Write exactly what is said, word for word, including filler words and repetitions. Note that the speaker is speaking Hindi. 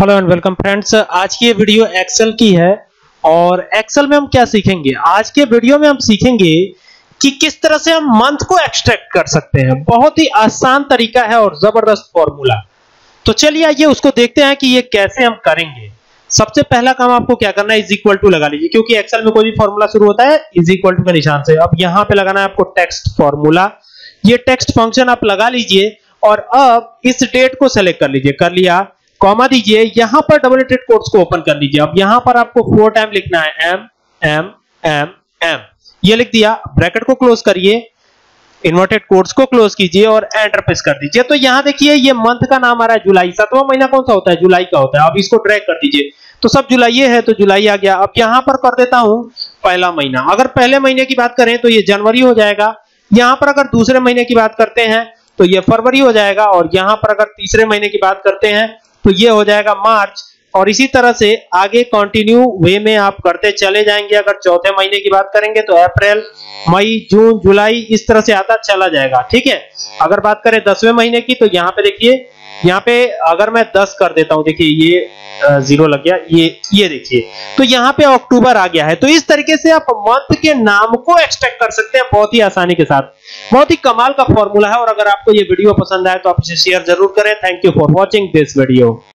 Hello and welcome friends. आज की ये वीडियो एक्सेल की है और एक्सेल में हम क्या सीखेंगे आज के वीडियो में, हम सीखेंगे कि किस तरह से हम मंथ को एक्सट्रैक्ट कर सकते हैं। बहुत ही आसान तरीका है और जबरदस्त फॉर्मूला। तो चलिए आइए उसको देखते हैं कि ये कैसे हम करेंगे। सबसे पहला काम आपको क्या करना है, इज इक्वल टू लगा लीजिए, क्योंकि एक्सेल में कोई भी फॉर्मूला शुरू होता है इज इक्वल टू के निशान से। अब यहाँ पे लगाना है आपको टेक्स्ट फॉर्मूला। ये टेक्स्ट फंक्शन आप लगा लीजिए और अब इस डेट को सेलेक्ट कर लीजिए, कर लिया, कॉमा दीजिए, यहां पर डबल एटेड कोट्स को ओपन कर लीजिए। अब यहां पर आपको फोर टाइम लिखना है एम एम एम एम, ये लिख दिया, ब्रैकेट को क्लोज करिए, इन्वर्टेड कोट्स को क्लोज कीजिए और एंटर प्रेस कर दीजिए। तो यहां देखिए ये मंथ का नाम आ रहा है जुलाई। सातवां महीना कौन सा होता है, जुलाई का होता है। अब इसको ड्रैग कर दीजिए तो सब जुलाई है, तो जुलाई आ गया। अब यहां पर कर देता हूं पहला महीना। अगर पहले महीने की बात करें तो ये जनवरी हो जाएगा। यहां पर अगर दूसरे महीने की बात करते हैं तो ये फरवरी हो जाएगा। और यहां पर अगर तीसरे महीने की बात करते हैं तो ये हो जाएगा मार्च। और इसी तरह से आगे कंटिन्यू वे में आप करते चले जाएंगे। अगर चौथे महीने की बात करेंगे तो अप्रैल, मई, जून, जुलाई, इस तरह से आता चला जाएगा। ठीक है, अगर बात करें दसवें महीने की तो यहाँ पे देखिए, यहाँ पे अगर मैं दस कर देता हूं, देखिए ये जीरो लग गया, ये ये देखिए, तो यहाँ पे अक्टूबर आ गया है। तो इस तरीके से आप मंथ के नाम को एक्सट्रैक्ट कर सकते हैं बहुत ही आसानी के साथ। बहुत ही कमाल का फॉर्मूला है। और अगर आपको ये वीडियो पसंद आए तो आप इसे शेयर जरूर करें। Thank you for watching this video.